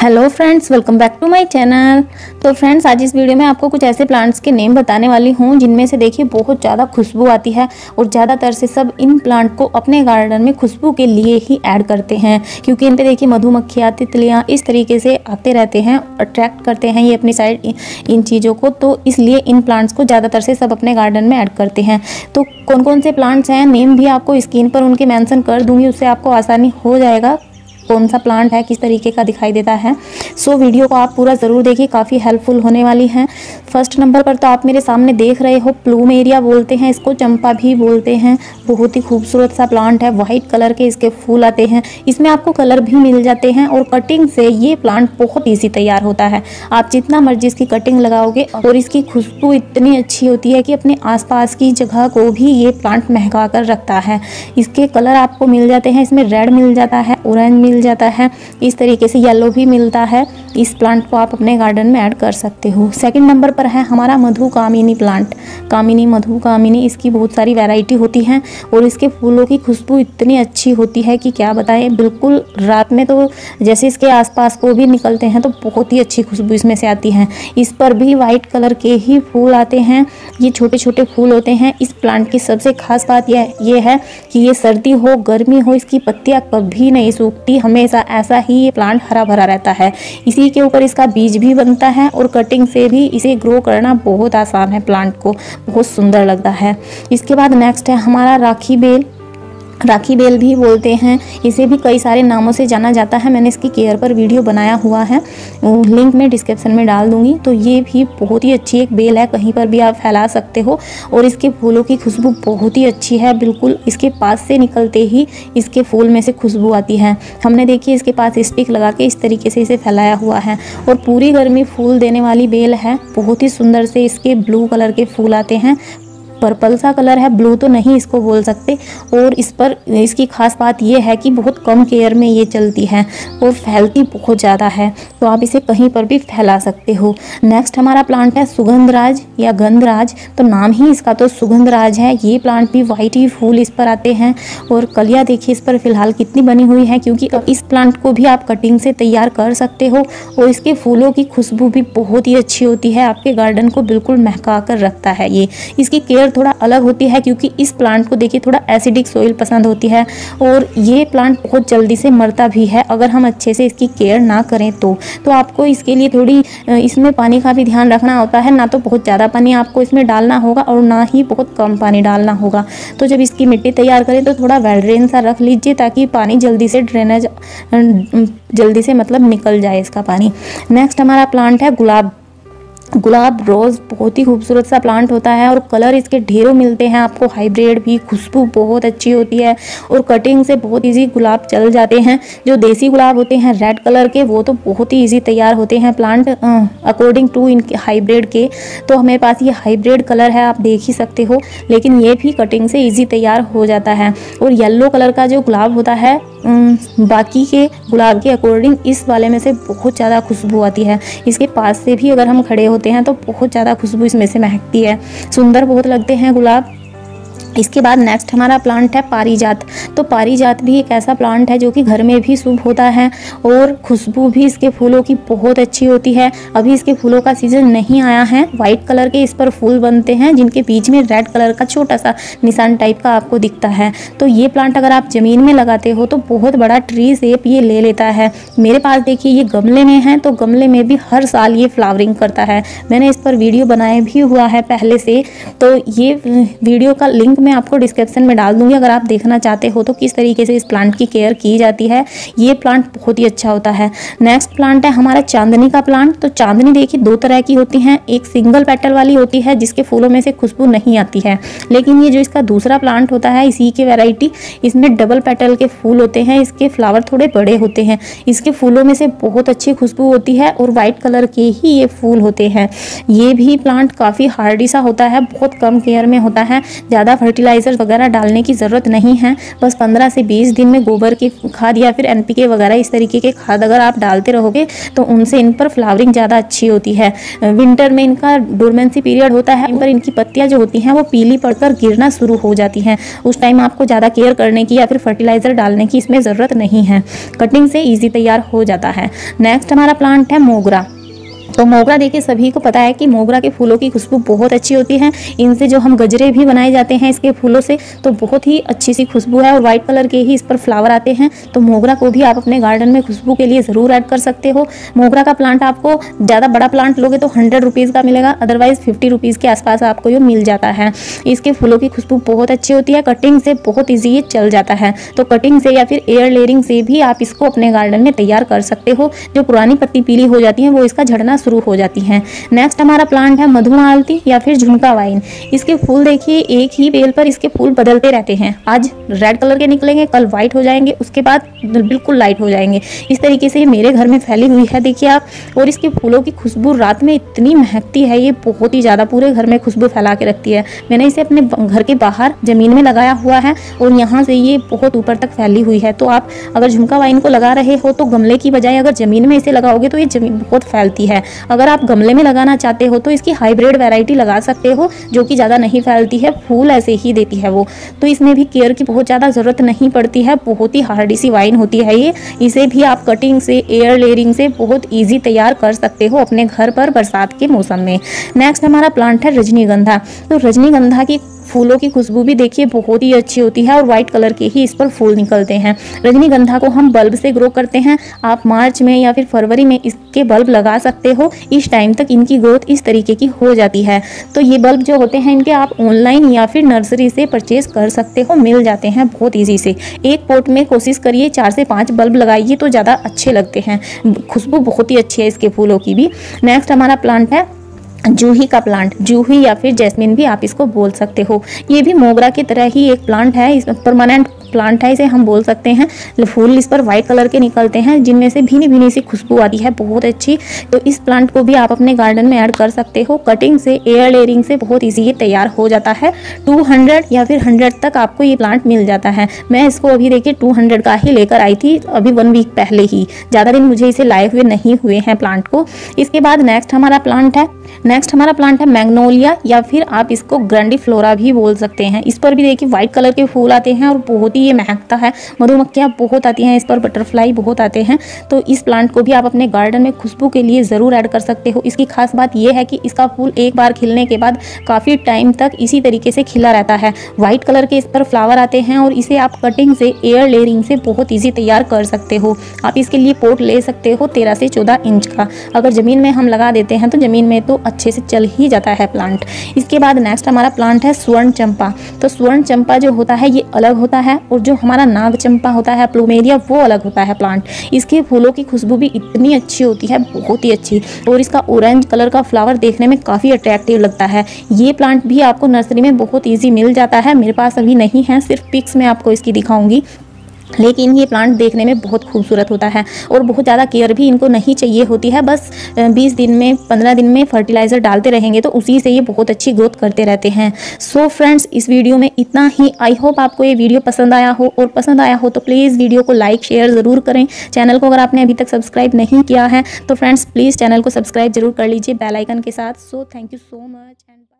Hello friends, welcome back to my channel. तो friends, आज इस वीडियो में आपको कुछ ऐसे प्लांट्स के नेम बताने वाली हूँ जिनमें से देखिए बहुत ज़्यादा खुशबू आती है और ज़्यादातर से सब इन प्लांट को अपने गार्डन में खुशबू के लिए ही ऐड करते हैं, क्योंकि इन पे देखिए मधुमक्खियाँ, तितलियाँ इस तरीके से आते रहते हैं, अट्रैक्ट करते हैं ये अपनी साइड इन चीज़ों को। तो इसलिए इन प्लांट्स को ज़्यादातर से सब अपने गार्डन में ऐड करते हैं। तो कौन कौन से प्लांट्स हैं, नेम भी आपको स्क्रीन पर उनके मेंशन कर दूँगी, उससे आपको आसानी हो जाएगा कौन सा प्लांट है, किस तरीके का दिखाई देता है। सो वीडियो को आप पूरा ज़रूर देखिए, काफ़ी हेल्पफुल होने वाली है। फर्स्ट नंबर पर तो आप मेरे सामने देख रहे हो, प्लूमेरिया बोलते हैं इसको, चंपा भी बोलते हैं। बहुत ही खूबसूरत सा प्लांट है, वाइट कलर के इसके फूल आते हैं, इसमें आपको कलर भी मिल जाते हैं और कटिंग से ये प्लांट बहुत ईजी तैयार होता है। आप जितना मर्जी इसकी कटिंग लगाओगे और इसकी खुशबू इतनी अच्छी होती है कि अपने आसपास की जगह को भी ये प्लांट महका कर रखता है। इसके कलर आपको मिल जाते हैं, इसमें रेड मिल जाता है, ऑरेंज मिल जाता है, इस तरीके से येलो भी मिलता है। इस प्लांट को आप अपने गार्डन में ऐड कर सकते हो। सेकंड नंबर पर है हमारा मधुकामिनी प्लांट, कामिनी मधुकामिनी, इसकी बहुत सारी वैरायटी होती हैं और इसके फूलों की खुशबू इतनी अच्छी होती है कि क्या बताएं। बिल्कुल रात में तो जैसे इसके आसपास को भी निकलते हैं तो बहुत ही अच्छी खुशबू इसमें से आती है। इस पर भी वाइट कलर के ही फूल आते हैं, ये छोटे छोटे फूल होते हैं। इस प्लांट की सबसे खास बात यह है कि ये सर्दी हो गर्मी हो इसकी पत्तियाँ कभी नहीं सूखती, हमेशा ऐसा ही ये प्लांट हरा भरा रहता है। इसी के ऊपर इसका बीज भी बनता है और कटिंग से भी इसे ग्रो करना बहुत आसान है, प्लांट को बहुत सुंदर लगता है। इसके बाद नेक्स्ट है हमारा राखी बेल, राखी बेल भी बोलते हैं, इसे भी कई सारे नामों से जाना जाता है। मैंने इसकी केयर पर वीडियो बनाया हुआ है, लिंक मैं डिस्क्रिप्शन में डाल दूंगी। तो ये भी बहुत ही अच्छी एक बेल है, कहीं पर भी आप फैला सकते हो और इसके फूलों की खुशबू बहुत ही अच्छी है। बिल्कुल इसके पास से निकलते ही इसके फूल में से खुशबू आती है। हमने देखिए इसके पास स्टिक लगा के इस तरीके से इसे फैलाया हुआ है और पूरी गर्मी फूल देने वाली बेल है। बहुत ही सुंदर से इसके ब्लू कलर के फूल आते हैं, पर्पल सा कलर है, ब्लू तो नहीं इसको बोल सकते। और इस पर इसकी खास बात यह है कि बहुत कम केयर में ये चलती है और फैलती बहुत ज़्यादा है, तो आप इसे कहीं पर भी फैला सकते हो। नेक्स्ट हमारा प्लांट है सुगंधराज या गंधराज, तो नाम ही इसका तो सुगंधराज है। ये प्लांट भी वाइट ही फूल इस पर आते हैं और कलियाँ देखिए इस पर फ़िलहाल कितनी बनी हुई है, क्योंकि इस प्लांट को भी आप कटिंग से तैयार कर सकते हो और इसके फूलों की खुशबू भी बहुत ही अच्छी होती है, आपके गार्डन को बिल्कुल महका कर रखता है। ये इसकी केयर थोड़ा अलग होती है क्योंकि इस प्लांट को देखिए थोड़ा एसिडिक सोइल पसंद होती है और ये प्लांट बहुत जल्दी से मरता भी है अगर हम अच्छे से इसकी केयर ना करें तो आपको इसके लिए थोड़ी इसमें पानी का भी ध्यान रखना होता है, ना तो बहुत ज़्यादा पानी आपको इसमें डालना होगा और ना ही बहुत कम पानी डालना होगा। तो जब इसकी मिट्टी तैयार करें तो थोड़ा वेल ड्रेन सा रख लीजिए ताकि पानी जल्दी से मतलब निकल जाए इसका पानी। नेक्स्ट हमारा प्लांट है गुलाब रोज़, बहुत ही खूबसूरत सा प्लांट होता है और कलर इसके ढेरों मिलते हैं आपको, हाइब्रिड भी, खुशबू बहुत अच्छी होती है और कटिंग से बहुत इजी गुलाब चल जाते हैं। जो देसी गुलाब होते हैं रेड कलर के, वो तो बहुत ही इजी तैयार होते हैं प्लांट अकॉर्डिंग टू इनके हाइब्रिड के। तो हमारे पास ये हाइब्रिड कलर है, आप देख ही सकते हो, लेकिन ये भी कटिंग से ईजी तैयार हो जाता है। और येलो कलर का जो गुलाब होता है बाकी के गुलाब के अकॉर्डिंग इस वाले में से बहुत ज़्यादा खुशबू आती है। इसके पास से भी अगर हम खड़े होते हैं तो बहुत ज़्यादा खुशबू इसमें से महकती है, सुंदर बहुत लगते हैं गुलाब। इसके बाद नेक्स्ट हमारा प्लांट है पारिजात, तो पारिजात भी एक ऐसा प्लांट है जो कि घर में भी शुभ होता है और खुशबू भी इसके फूलों की बहुत अच्छी होती है। अभी इसके फूलों का सीज़न नहीं आया है। वाइट कलर के इस पर फूल बनते हैं जिनके बीच में रेड कलर का छोटा सा निशान टाइप का आपको दिखता है। तो ये प्लांट अगर आप ज़मीन में लगाते हो तो बहुत बड़ा ट्री शेप ये ले लेता है। मेरे पास देखिए ये गमले में है, तो गमले में भी हर साल ये फ्लावरिंग करता है। मैंने इस पर वीडियो बनाया भी हुआ है पहले से, तो ये वीडियो का लिंक मैं आपको डिस्क्रिप्शन में डाल दूंगी अगर आप देखना चाहते हो तो किस तरीके से इस प्लांट की केयर की जाती है। ये प्लांट बहुत ही अच्छा होता है। नेक्स्ट प्लांट है हमारा चांदनी का प्लांट, तो चांदनी देखिए दो तरह की होती हैं, एक सिंगल पेटल वाली होती है जिसके फूलों में से खुशबू नहीं आती है, लेकिन ये जो इसका दूसरा प्लांट होता है इसी की वैरायटी, इसमें डबल पेटल के फूल होते हैं, इसके फ्लावर थोड़े बड़े होते हैं, इसके फूलों में से बहुत अच्छी खुशबू होती है और वाइट कलर के ही ये फूल होते हैं। ये भी प्लांट काफ़ी हार्डी सा होता है, बहुत कम केयर में होता है, ज़्यादा फर्टिलाइजर वगैरह डालने की ज़रूरत नहीं है। बस 15 से 20 दिन में गोबर की खाद या फिर NPK वगैरह इस तरीके के खाद अगर आप डालते रहोगे तो उनसे इन पर फ्लावरिंग ज़्यादा अच्छी होती है। विंटर में इनका डोरमेंसी पीरियड होता है, इन पर इनकी पत्तियाँ जो होती हैं वो पीली पड़कर गिरना शुरू हो जाती हैं। उस टाइम आपको ज़्यादा केयर करने की या फिर फर्टिलाइज़र डालने की इसमें ज़रूरत नहीं है, कटिंग से ईजी तैयार हो जाता है। नेक्स्ट हमारा प्लांट है मोगरा। तो मोगरा देखिए सभी को पता है कि मोगरा के फूलों की खुशबू बहुत अच्छी होती है। इनसे जो हम गजरे भी बनाए जाते हैं इसके फूलों से, तो बहुत ही अच्छी सी खुशबू है और वाइट कलर के ही इस पर फ्लावर आते हैं। तो मोगरा को भी आप अपने गार्डन में खुशबू के लिए ज़रूर ऐड कर सकते हो। मोगरा का प्लांट आपको ज़्यादा बड़ा प्लांट लोगे तो 100 रुपीज़ का मिलेगा, अदरवाइज़ 50 रुपीज़ के आसपास आपको ये मिल जाता है। इसके फूलों की खुशबू बहुत अच्छी होती है, कटिंग से बहुत ईजी ये चल जाता है। तो कटिंग से या फिर एयर लेयरिंग से भी आप इसको अपने गार्डन में तैयार कर सकते हो। जो पुरानी पत्ती पीली हो जाती है वो इसका झड़ना शुरू हो जाती हैं। नेक्स्ट हमारा प्लांट है मधुमालती या फिर झुमका वाइन। इसके फूल देखिए एक ही बेल पर इसके फूल बदलते रहते हैं, आज रेड कलर के निकलेंगे, कल वाइट हो जाएंगे, उसके बाद बिल्कुल लाइट हो जाएंगे। इस तरीके से ये मेरे घर में फैली हुई है, देखिए आप। और इसके फूलों की खुशबू रात में इतनी महकती है, ये बहुत ही ज़्यादा पूरे घर में खुशबू फैला के रखती है। मैंने इसे अपने घर के बाहर ज़मीन में लगाया हुआ है और यहाँ से ये बहुत ऊपर तक फैली हुई है। तो आप अगर झुमका वाइन को लगा रहे हो तो गमले की बजाय अगर ज़मीन में इसे लगाओगे तो ये ज़मीन बहुत फैलती है। अगर आप गमले में लगाना चाहते हो तो इसकी हाइब्रिड वैरायटी लगा सकते हो, जो कि ज़्यादा नहीं फैलती है, फूल ऐसे ही देती है वो। तो इसमें भी केयर की बहुत ज़्यादा ज़रूरत नहीं पड़ती है, बहुत ही हार्डी सी वाइन होती है ये। इसे भी आप कटिंग से एयर लेयरिंग से बहुत ईजी तैयार कर सकते हो अपने घर पर बरसात के मौसम में। नेक्स्ट हमारा प्लांट है रजनीगंधा। तो रजनीगंधा की फूलों की खुशबू भी देखिए बहुत ही अच्छी होती है और वाइट कलर के ही इस पर फूल निकलते हैं। रजनीगंधा को हम बल्ब से ग्रो करते हैं, आप मार्च में या फिर फरवरी में इसके बल्ब लगा सकते हो। इस टाइम तक इनकी ग्रोथ इस तरीके की हो जाती है। तो ये बल्ब जो होते हैं इनके आप ऑनलाइन या फिर नर्सरी से परचेज कर सकते हो, मिल जाते हैं बहुत ईजी से। एक पॉट में कोशिश करिए 4 से 5 बल्ब लगाइए तो ज़्यादा अच्छे लगते हैं, खुशबू बहुत ही अच्छी है इसके फूलों की भी। नेक्स्ट हमारा प्लांट है जूही का प्लांट। जूही या फिर जैस्मिन भी आप इसको बोल सकते हो। ये भी मोगरा की तरह ही एक प्लांट है, इसमें परमानेंट प्लांट है, इसे हम बोल सकते हैं। फूल इस पर वाइट कलर के निकलते हैं जिनमें से भीनी भीनी सी खुशबू आती है, बहुत अच्छी। तो इस प्लांट को भी आप अपने गार्डन में ऐड कर सकते हो, कटिंग से एयर लेयरिंग से बहुत ईजी ये तैयार हो जाता है। 200 या फिर 100 तक आपको ये प्लांट मिल जाता है। मैं इसको अभी देखिए 200 का ही लेकर आई थी, अभी 1 वीक पहले ही, ज़्यादा दिन मुझे इसे लाए हुए नहीं हुए हैं प्लांट को। इसके बाद नेक्स्ट हमारा प्लांट है मैग्नोलिया या फिर आप इसको ग्रैंडिफ्लोरा भी बोल सकते हैं। इस पर भी देखिए वाइट कलर के फूल आते हैं और बहुत ही ये महकता है, मधुमक्खियाँ बहुत आती हैं इस पर, बटरफ्लाई बहुत आते हैं। तो इस प्लांट को भी आप अपने गार्डन में खुशबू के लिए ज़रूर ऐड कर सकते हो। इसकी खास बात यह है कि इसका फूल एक बार खिलने के बाद काफ़ी टाइम तक इसी तरीके से खिला रहता है, वाइट कलर के इस पर फ्लावर आते हैं और इसे आप कटिंग से एयर लेयरिंग से बहुत ईजी तैयार कर सकते हो। आप इसके लिए पोट ले सकते हो 13 से 14 इंच का, अगर ज़मीन में हम लगा देते हैं तो ज़मीन में तो अच्छे से चल ही जाता है प्लांट। इसके बाद नेक्स्ट हमारा प्लांट है स्वर्ण चंपा। तो स्वर्ण चंपा जो होता है ये अलग होता है और जो हमारा नाग चंपा होता है प्लूमेरिया वो अलग होता है प्लांट। इसके फूलों की खुशबू भी इतनी अच्छी होती है, बहुत ही अच्छी, और इसका ऑरेंज कलर का फ्लावर देखने में काफ़ी अट्रैक्टिव लगता है। ये प्लांट भी आपको नर्सरी में बहुत ईजी मिल जाता है, मेरे पास अभी नहीं है, सिर्फ पिक्स में आपको इसकी दिखाऊंगी। लेकिन ये प्लांट देखने में बहुत खूबसूरत होता है और बहुत ज़्यादा केयर भी इनको नहीं चाहिए होती है, बस 20 दिन में 15 दिन में फर्टिलाइज़र डालते रहेंगे तो उसी से ये बहुत अच्छी ग्रोथ करते रहते हैं। सो फ्रेंड्स, इस वीडियो में इतना ही। आई होप आपको ये वीडियो पसंद आया हो, और पसंद आया हो तो प्लीज़ वीडियो को लाइक शेयर ज़रूर करें। चैनल को अगर आपने अभी तक सब्सक्राइब नहीं किया है तो फ्रेंड्स प्लीज़ चैनल को सब्सक्राइब ज़रूर कर लीजिए बेल आइकन के साथ। So thank you so much.